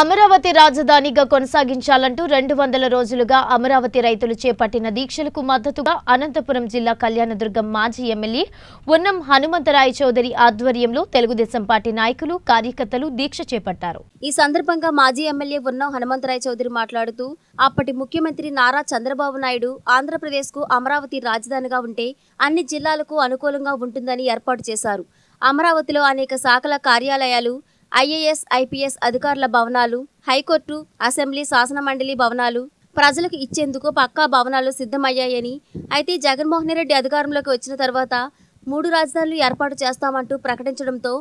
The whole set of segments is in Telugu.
అమరావతి రాజధానిగా కొనసాగించాలంటూ 200 రోజులుగా అమరావతి రైతులు చేపట్టిన దీక్షలకు మద్దతుగా అనంతపురం జిల్లా కళ్యాణదుర్గం మాజీ ఎమ్మెల్యే వన్నం హనుమంతరాయ చౌదరి ఆధ్వర్యంలో తెలుగుదేశం పార్టీ నాయకులు కార్యకర్తలు దీక్ష చేపట్టారు। ఈ సందర్భంగా మాజీ ఎమ్మెల్యే వన్నం హనుమంతరాయ చౌదరి మాట్లాడుతూ అప్పటి ముఖ్యమంత్రి నారా చంద్రబాబు నాయుడు ఆంధ్రప్రదేశ్కు అమరావతి రాజధానిగా ఉంటే అన్ని జిల్లాలకు అనుకూలంగా ఉంటుందని ఏర్పాటు చేశారు। అమరావతిలో అనేక శాఖల కార్యాలయాలు ఐఏఎస్ ఐపీఎస్ అధికారుల భవనాలు హైకోర్టు అసెంబ్లీ శాసన మండలి భవనాలు ప్రజలకు ఇచ్చేందుకు పక్కా భవనాలు సిద్ధమయ్యాయని అయితే జగన్మోహన్ రెడ్డి అధికారంలోకి వచ్చిన తర్వాత 3 రాజధానులు ఏర్పాటు చేస్తామంటూ ప్రకటించడంతో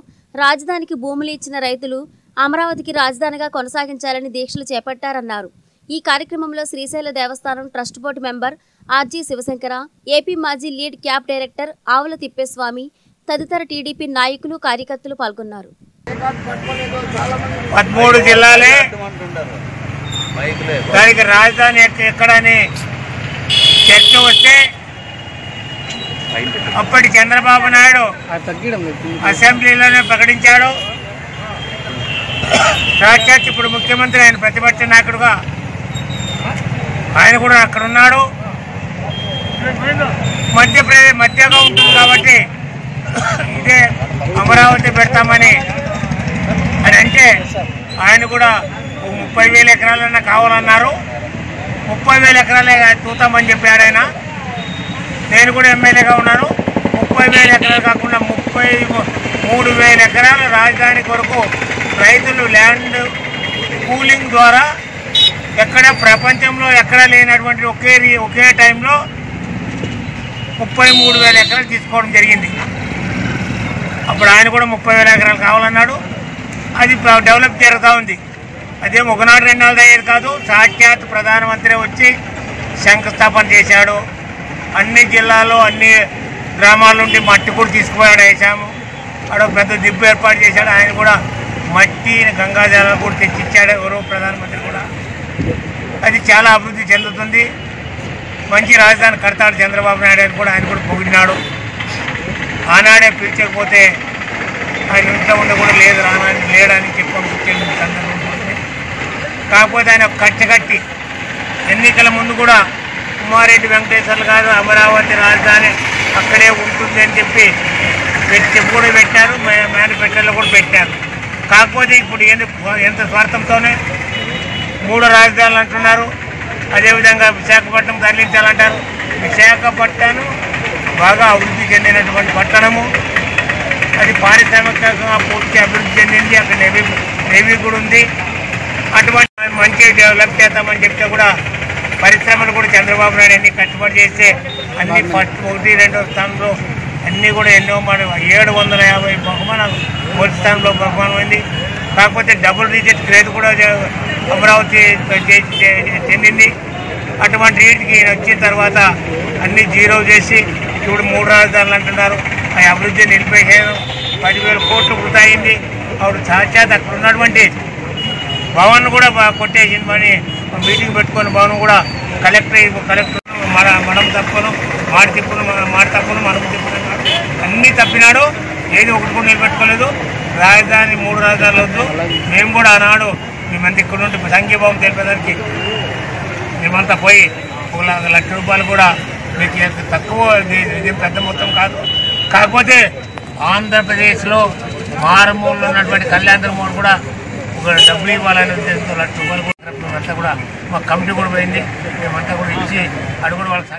రాజధానికి భూములు ఇచ్చిన రైతులు అమరావతికి రాజధానిగా కొనసాగించాలని దీక్షలు చేపట్టారన్నారు। ఈ కార్యక్రమంలో శ్రీశైల దేవస్థానం trust board member RG Sivasankara AP మాజీ lead cab director Avula Thippeswamy తదితర టీడీపీ నాయకులు కార్యకర్తలు పాల్గొన్నారు। 13 జిల్లాలే దానికి రాజధాని ఎక్కడని చర్చ వస్తే అప్పటి చంద్రబాబు నాయుడు అసెంబ్లీలోనే ప్రకటించాడు। సాక్షాత్ ఇప్పుడు ముఖ్యమంత్రి ఆయన ప్రతిపక్ష నాయకుడుగా ఆయన కూడా అక్కడ ఉన్నాడు। మధ్యప్రదేశ్ మధ్యగా ఉంటుంది కాబట్టి ఇదే అమరావతి పెడతామని అంటే ఆయన కూడా 30,000 ఎకరాలన్నా కావాలన్నారు। 30,000 ఎకరాలే చూతామని చెప్పారు ఆయన। నేను కూడా ఎమ్మెల్యేగా ఉన్నాను। 30,000 ఎకరాలు కాకుండా 33,000 ఎకరాల రాజధాని కొరకు రైతులు ల్యాండ్ పూలింగ్ ద్వారా ఎక్కడ ప్రపంచంలో ఎక్కడా లేనటువంటి ఒకే టైంలో 33,000 ఎకరాలు తీసుకోవడం జరిగింది। అప్పుడు ఆయన కూడా 30,000 ఎకరాలు కావాలన్నాడు। అది డెవలప్ జరుగుతూ ఉంది। అదే ఒకనాడు 2 నాలుగు అయ్యేది కాదు। సాక్షాత్ ప్రధానమంత్రి వచ్చి శంకుస్థాపన చేశాడు। అన్ని జిల్లాల్లో అన్ని గ్రామాల నుండి మట్టి కూడా తీసుకుపోయాడు వేసాము। అక్కడ పెద్ద దిబ్బు ఏర్పాటు చేశాడు ఆయన కూడా। మట్టి గంగాజలాలు కూడా తెచ్చిచ్చాడు ఎవరో ప్రధానమంత్రి కూడా। అది చాలా అభివృద్ధి చెందుతుంది। మంచి రాజధాని కడతాడు చంద్రబాబు నాయుడు అని కూడా ఆయన కూడా పొగిడినాడు। ఆనాడే పిలిచకపోతే ఆయన ఇంట్లో ఉండ కూడా లేదు రానని లేడని చెప్పిన సందర్భం కాకపోతే ఆయన కట్టకట్టి ఎన్నికల ముందు కూడా కుమారెడ్డి వెంకటేశ్వర్లు గారు అమరావతి రాజధాని అక్కడే ఉంటుంది అని చెప్పి చెప్పు కూడా పెట్టారు। మేనిఫెస్టోలో కూడా పెట్టారు। కాకపోతే ఇప్పుడు ఎంత స్వార్థంతోనే 3 రాజధానులు అంటున్నారు। అదేవిధంగా విశాఖపట్నం తరలించాలంటారు। విశాఖపట్నం బాగా అభివృద్ధి చెందినటువంటి పట్టణము। అది పారిశ్రామికంగా పూర్తి అభివృద్ధి చెందింది। అక్కడ నేవీ కూడా ఉంది। అటువంటి మంచి డెవలప్ చేద్దామని చెప్తే కూడా పరిశ్రమలు కూడా చంద్రబాబు నాయుడు అన్ని కట్టుబడి చేస్తే అన్ని ఫస్ట్ 1, 2 స్థానంలో అన్నీ కూడా ఎన్నో మన 750 బహుమానాలు 1 స్థానంలో బహుమానం ఉంది। కాకపోతే డబుల్ డిజిట్ గ్రేడ్ కూడా అమరావతి చెందింది। అటువంటి రీతికి ఈయన వచ్చిన తర్వాత అన్నీ జీరో చేసి ఇప్పుడు 3 రాజధానులు అంటున్నారు। ఆ అభివృద్ధి నిలిపేశారు। 10,000 కోట్లు వృధా అయింది। ఆవిడ సాక్షాత్ అక్కడ ఉన్నటువంటి భవన్ కూడా కొట్టేసింది। మరి మీటింగ్ పెట్టుకున్న భవనం కూడా కలెక్టర్ మనం తప్పును మాట తప్పును మనం తిప్పును అన్నీ తప్పినాడు। ఏది ఒకటి కూడా నిలబెట్టుకోలేదు। రాజధాని 3 రాజధానులు వద్దు మేము కూడా ఆనాడు మేమంతా ఇక్కడ నుండి సంఘీభావం తెలిపేదానికి మేమంతా పోయి 1,00,000 రూపాయలు కూడా మీకు తక్కువ ఇది పెద్ద మొత్తం కాదు। కాకపోతే ఆంధ్రప్రదేశ్లో మారుమూలలో ఉన్నటువంటి కళ్యాణదుర్గం కూడా ఒక డబ్బులు ఇవ్వాలని ఉద్దేశంతో 1,00,000 రూపాయలు కూడా కమిటీ కూడా పోయింది। మేమంతా కూడా ఇచ్చి అడుగుడు వాళ్ళకి